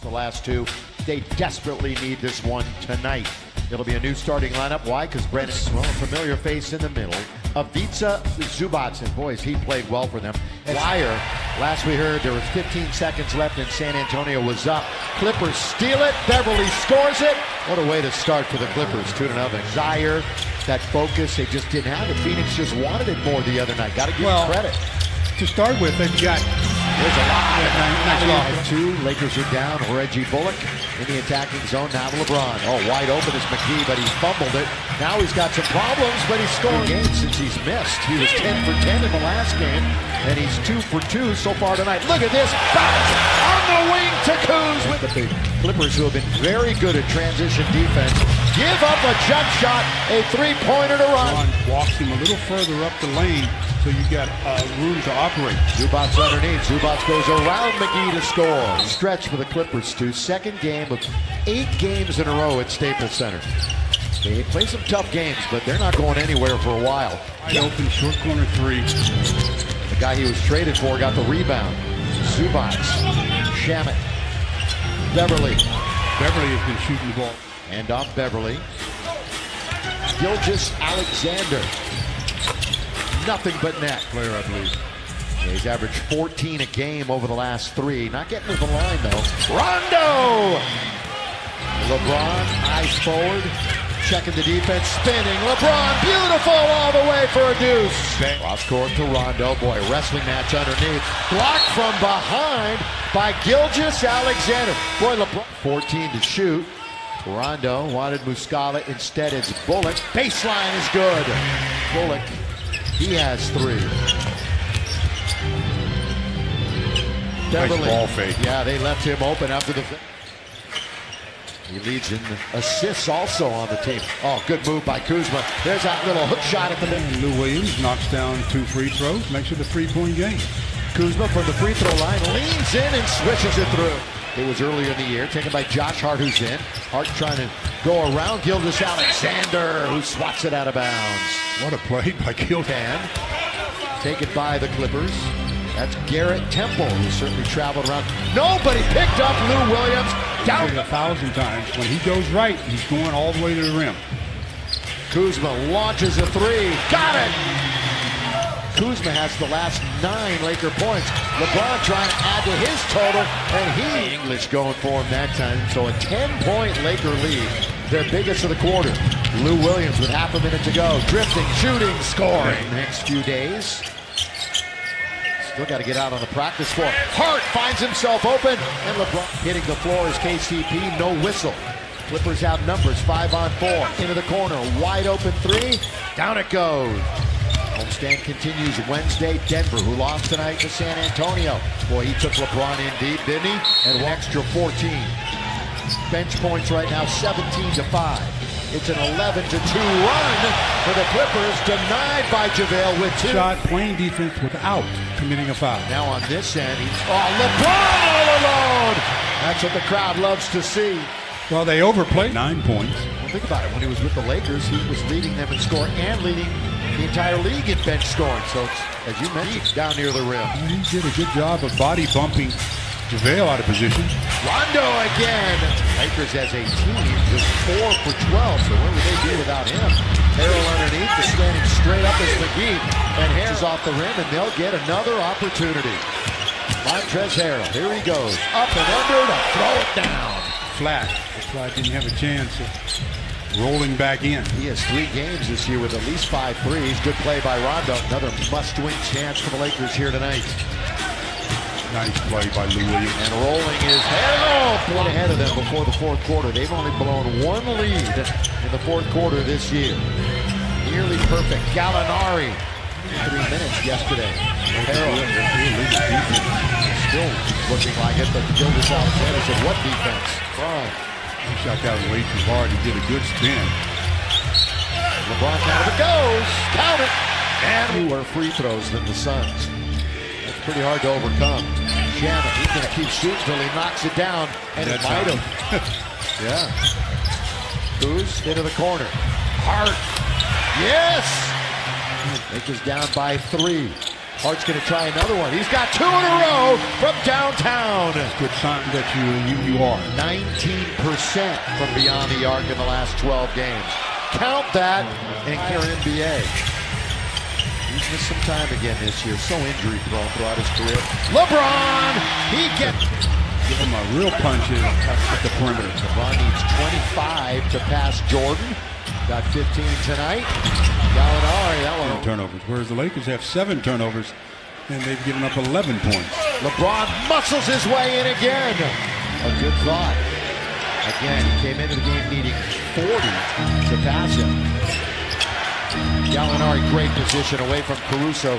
The last two, they desperately need this one tonight. It'll be a new starting lineup. Why? Because Brandon Swell, a familiar face in the middle. Avdija Zubac, and boys, he played well for them. Dwyer, last we heard, there was 15 seconds left and San Antonio was up. Clippers steal it. Beverly scores it. What a way to start for the Clippers, 2-0. Dwyer, that focus, they just didn't have it. Phoenix just wanted it more the other night. Got to give them credit. To start with, they've got... There's a lot of two. Lakers are down. Reggie Bullock in the attacking zone. Now LeBron. Oh, wide open is McGee, but he fumbled it. Now he's got some problems, but he's scored games since he's missed. He was 10 for 10 in the last game, and he's 2 for 2 so far tonight. Look at this. Bounce on the wing to Kuz. With the Clippers, who have been very good at transition defense, give up a jump shot, a three-pointer to run. Walks him a little further up the lane, so you got room to operate. Zubac underneath. Zubac goes around McGee to score. Stretch for the Clippers to second game of 8 games in a row at Staples Center. They play some tough games, but they're not going anywhere for a while. Wide open, short corner three. The guy he was traded for got the rebound. Zubac, Shamet, Beverly. Beverly has been shooting the ball. And off Beverly. Gilgeous-Alexander. Nothing but net player, I believe. Yeah, he's averaged 14 a game over the last 3. Not getting to the line, though. Rondo! LeBron, eyes forward. Checking the defense, spinning. LeBron, beautiful all the way for a deuce. Cross-court to Rondo. Boy, wrestling match underneath. Blocked from behind by Gilgeous-Alexander. Boy, LeBron, 14 to shoot. Rondo wanted Muscala. Instead, it's Bullock. Baseline is good. Bullock. He has 3. Beverly. Nice ball fake. Yeah, they left him open after the... He leads in assists also on the team. Oh, good move by Kuzma. There's that little hook shot at the net. Lou Williams knocks down 2 free throws, makes it a 3-point game. Kuzma from the free throw line leans in and swishes it through. It was earlier in the year, taken by Josh Hart, who's in. Hart trying to go around Gilgeous-Alexander, who swats it out of bounds. What a play by Gilgeous-Alexander. Taken by the Clippers. That's Garrett Temple, who certainly traveled around. Nobody picked up Lou Williams. Down 1,000 times. When he goes right, he's going all the way to the rim. Kuzma launches a three. Got it! Kuzma has the last 9 Laker points. LeBron trying to add to his total, and he... English going for him that time, so a 10-point Laker lead. Their biggest of the quarter. Lou Williams with half a minute to go. Drifting, shooting, scoring. In the next few days, still got to get out on the practice floor. Hart finds himself open, and LeBron hitting the floor is KCP. No whistle. Clippers outnumbers 5-on-4. Into the corner, wide open three. Down it goes. Homestand continues Wednesday. Denver, who lost tonight to San Antonio. Boy, he took LeBron in deep, didn't he? And an extra 14. Bench points right now, 17-5. It's an 11-2 run for the Clippers, denied by JaVale with 2. Shot, playing defense without committing a foul. Now on this end, he's... Oh, LeBron all alone! That's what the crowd loves to see. Well, they overplayed 9 points. Well, think about it. When he was with the Lakers, he was leading them in scoring and leading the entire league in bench scoring. So, as you mentioned, down near the rim. He did a good job of body bumping JaVale out of position. Rondo again. Lakers as a team just 4 for 12. So what would they do without him? Harrell underneath, the standing straight up is McGee, and Harrell's off the rim, and they'll get another opportunity. Montrezl Harrell, here he goes, up and under to throw it down. Flat. That's why I didn't have a chance of rolling back in. He has 3 games this year with at least 5 threes. Good play by Rondo. Another must-win chance for the Lakers here tonight. Nice play by Lou Williams. And rolling is Harrell. One ahead of them before the fourth quarter. They've only blown 1 lead in the fourth quarter this year. Nearly perfect. Gallinari. 3 minutes yesterday. Harrell still looking like it, but Gilgeous-Alexander said, what defense? Fine. He shot that way too hard. He did a good spin. LeBron out of it goes. Count it. And more free throws than the Suns. It's pretty hard to overcome. Shamet, he's going to keep shooting until he knocks it down, and it might have. Yeah. Kuz into the corner. Hart. Yes! Lakers down by 3. Hart's going to try another one. He's got two in a row from downtown. That's a good sign that you are. 19% from beyond the arc in the last 12 games. Count that in your NBA. He's missed some time again this year. So injury prone throughout his career. LeBron, he gets. Give him a real punch in at the perimeter. LeBron needs 25 to pass Jordan. Got 15 tonight. Gallinari, that one. Turnovers. Whereas the Lakers have 7 turnovers, and they've given up 11 points. LeBron muscles his way in again. A good thought. Again, he came into the game needing 40 to pass him. Gallinari, great position away from Caruso.